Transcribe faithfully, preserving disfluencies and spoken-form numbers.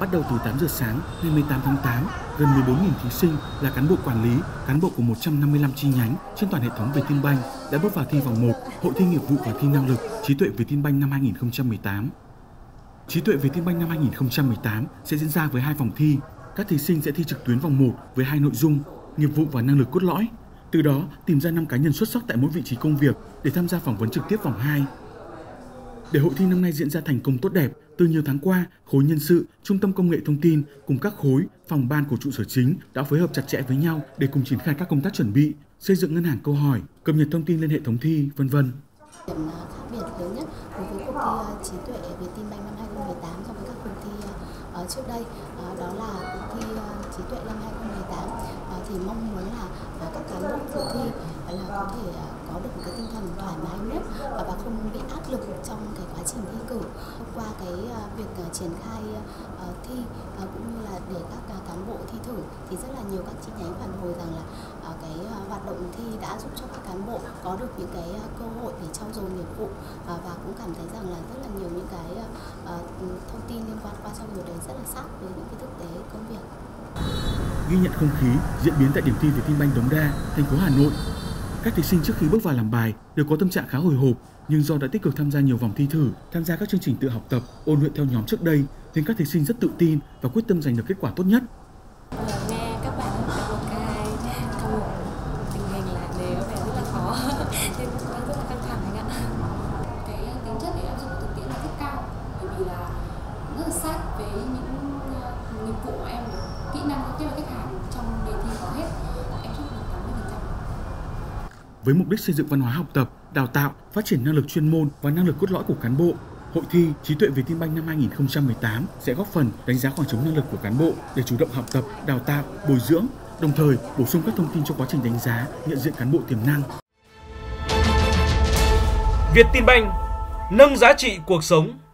bắt đầu từ tám giờ sáng ngày mười tám tháng tám, gần mười bốn nghìn thí sinh là cán bộ quản lý, cán bộ của một trăm năm mươi lăm chi nhánh trên toàn hệ thống Vietinbank đã bước vào thi vòng một Hội thi nghiệp vụ và thi năng lực trí tuệ Vietinbank năm hai nghìn không trăm mười tám. Trí tuệ Vietinbank năm hai nghìn không trăm mười tám sẽ diễn ra với hai vòng thi. Các thí sinh sẽ thi trực tuyến vòng một với hai nội dung: nghiệp vụ và năng lực cốt lõi. Từ đó tìm ra năm cá nhân xuất sắc tại mỗi vị trí công việc để tham gia phỏng vấn trực tiếp vòng hai. Để hội thi năm nay diễn ra thành công tốt đẹp, từ nhiều tháng qua, khối nhân sự, trung tâm công nghệ thông tin cùng các khối, phòng ban của trụ sở chính đã phối hợp chặt chẽ với nhau để cùng triển khai các công tác chuẩn bị, xây dựng ngân hàng câu hỏi, cập nhật thông tin lên hệ thống thi, vân vân. Điểm khác biệt lớn nhất đối với cuộc thi trí tuệ Vietinbank năm hai nghìn không trăm mười tám so với các cuộc thi trước đây đó là cuộc thi trí tuệ năm hai nghìn không trăm mười tám thì mong muốn là các cán bộ dự thi là có thể có được một cái tinh thần thoải mái nhất và không bị áp lực trong cái quá trình thi cử. Qua cái việc triển khai thi cũng như là để các cán bộ thi thử thì rất là nhiều các chi nhánh phản hồi rằng là cái hoạt động thi đã giúp cho các cán bộ có được những cái cơ hội để trau dồi nghiệp vụ và cũng cảm thấy rằng là rất là nhiều những cái thông tin liên quan qua trau dồi đấy rất là sát với những cái thực tế công việc. Ghi nhận không khí diễn biến tại điểm thi Vietinbank Đống Đa, thành phố Hà Nội. Các thí sinh trước khi bước vào làm bài đều có tâm trạng khá hồi hộp, nhưng do đã tích cực tham gia nhiều vòng thi thử, tham gia các chương trình tự học tập, ôn luyện theo nhóm trước đây, nên các thí sinh rất tự tin và quyết tâm giành được kết quả tốt nhất. Nghe các bạn một cái trong tình hình là đều phải rất là khó, nên cũng rất là căng thẳng anh ạ. Cái tính chất để áp dụng thực tiễn là rất cao, bởi vì là rất là sát với những nghiệp vụ của em, kỹ năng giao tiếp với khách hàng trong đề thi có hết. Với mục đích xây dựng văn hóa học tập, đào tạo, phát triển năng lực chuyên môn và năng lực cốt lõi của cán bộ, Hội thi Trí tuệ Vietinbank năm hai nghìn không trăm mười tám sẽ góp phần đánh giá khoảng trống năng lực của cán bộ để chủ động học tập, đào tạo, bồi dưỡng, đồng thời bổ sung các thông tin trong quá trình đánh giá, nhận diện cán bộ tiềm năng. Vietinbank nâng giá trị cuộc sống.